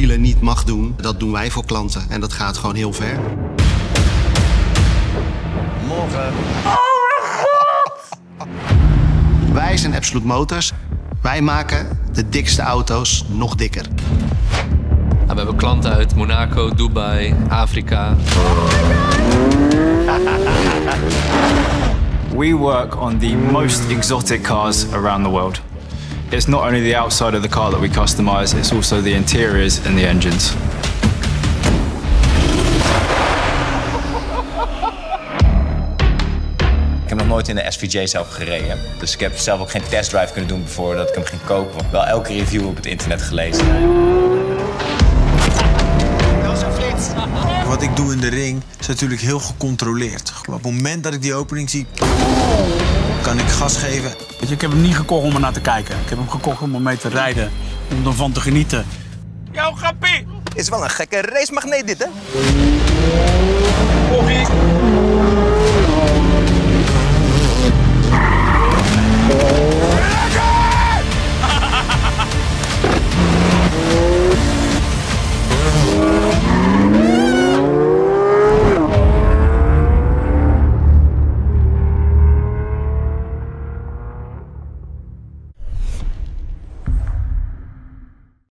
dealer niet mag doen, dat doen wij voor klanten. En dat gaat gewoon heel ver. Morgen. Oh mijn god! Wij zijn Absolute Motors. Wij maken de dikste auto's nog dikker. We hebben klanten uit Monaco, Dubai, Afrika. We work on the most exotic cars around the world. It's not only the outside of the car that we customize, it's also the interiors and the engines. Ik heb nog nooit in de SVJ zelf gereden. Dus ik heb zelf ook geen testdrive kunnen doen voordat ik hem ging kopen. Wel elke review op het internet gelezen. Wat ik doe in de ring is natuurlijk heel gecontroleerd. Op het moment dat ik die opening zie, kan ik gas geven. Weet je, ik heb hem niet gekocht om er naar te kijken. Ik heb hem gekocht om mee te rijden, om ervan te genieten. Jouw grappie! Is wel een gekke racemagneet dit, hè?